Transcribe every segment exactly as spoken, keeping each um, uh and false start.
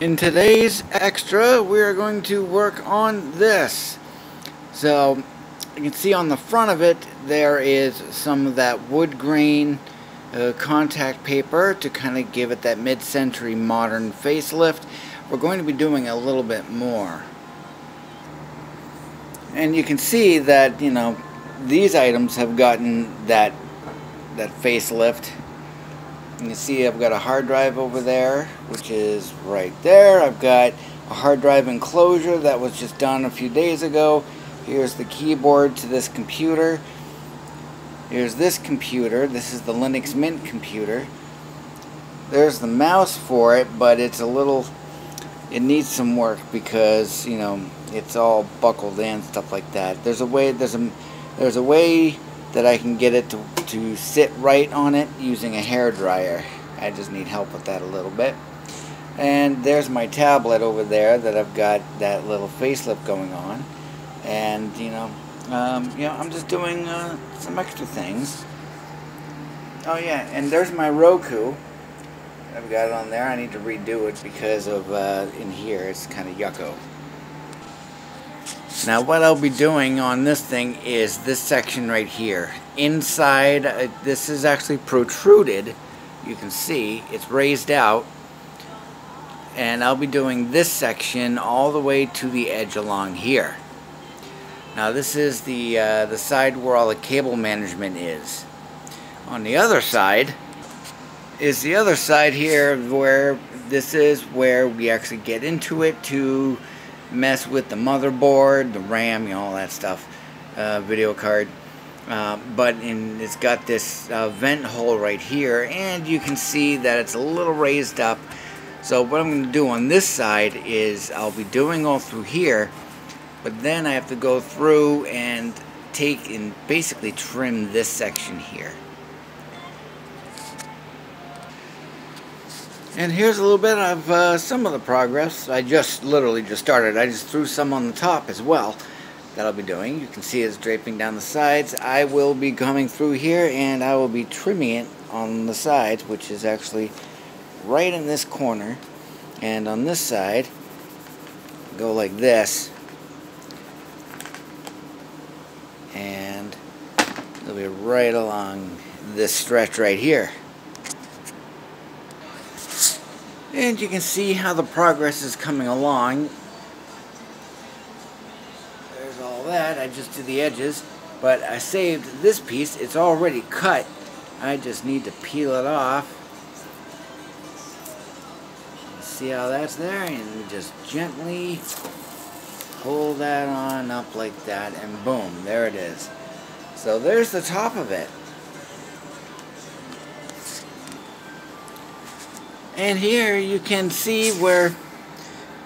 In today's extra, we are going to work on this. So you can see on the front of it there is some of that wood grain uh, contact paper to kind of give it that mid-century modern facelift. We're going to be doing a little bit more, and you can see that, you know, these items have gotten that that facelift. You can see I've got a hard drive over there, which is right there. I've got a hard drive enclosure that was just done a few days ago. Here's the keyboard to this computer. Here's this computer. This is the Linux Mint computer. There's the mouse for it, but it's a little, it needs some work because, you know, it's all buckled in, stuff like that. There's a way, there's a, there's a way that I can get it to, to sit right on it using a hairdryer. I just need help with that a little bit. And there's my tablet over there that I've got that little facelift going on. And, you know, um, you know, I'm just doing uh, some extra things. Oh yeah, and there's my Roku. I've got it on there. I need to redo it because of uh, in here it's kind of yucko. Now what I'll be doing on this thing is this section right here. Inside, uh, this is actually protruded. You can see it's raised out. And I'll be doing this section all the way to the edge along here. Now this is the, uh, the side where all the cable management is. On the other side is the other side here where this is where we actually get into it to mess with the motherboard, the RAM, you know, all that stuff, uh, video card. Uh, but in, it's got this uh, vent hole right here, and you can see that it's a little raised up. So what I'm going to do on this side is I'll be doing all through here, but then I have to go through and take and basically trim this section here. And here's a little bit of uh, some of the progress. I just literally just started. I just threw some on the top as well that I'll be doing. You can see it's draping down the sides. I will be coming through here and I will be trimming it on the sides, which is actually right in this corner. And on this side, go like this. And it'll be right along this stretch right here. And you can see how the progress is coming along. There's all that. I just did the edges, but I saved this piece. It's already cut. I just need to peel it off. See how that's there? And just gently pull that on up like that, and boom, there it is. So there's the top of it. And here you can see where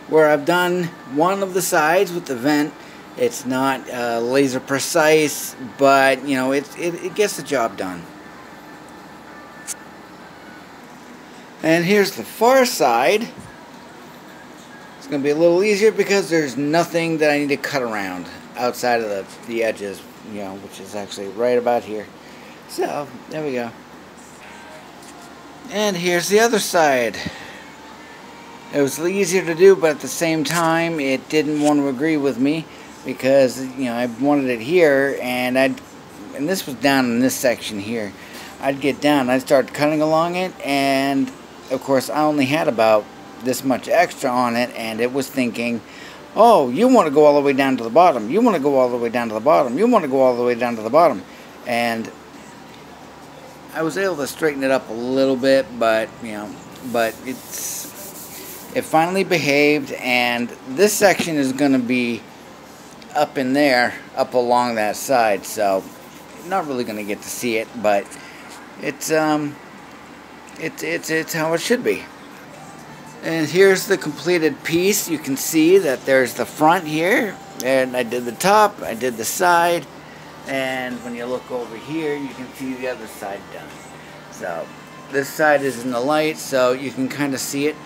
where I've done one of the sides with the vent. It's not uh, laser precise, but you know, it, it, it gets the job done. And here's the far side. It's going to be a little easier because there's nothing that I need to cut around outside of the, the edges, you know, which is actually right about here. So there we go. And here's the other side. It was easier to do, but at the same time it didn't want to agree with me because, you know, I wanted it here, and I'd and this was down in this section here. I'd get down, I'd start cutting along it, and of course I only had about this much extra on it, and it was thinking, oh, you want to go all the way down to the bottom, you want to go all the way down to the bottom, you want to go all the way down to the bottom. And I was able to straighten it up a little bit, but you know, but it's it finally behaved, and this section is going to be up in there, up along that side. So not really going to get to see it, but it's um, it's it's it's how it should be. And here's the completed piece. You can see that there's the front here, and I did the top, I did the side. And when you look over here, you can see the other side done. So this side is in the light, so you can kind of see it.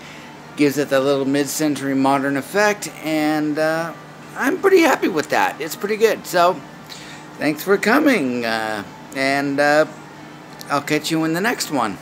Gives it that little mid-century modern effect, and uh, I'm pretty happy with that. It's pretty good. So thanks for coming, uh, and uh, I'll catch you in the next one.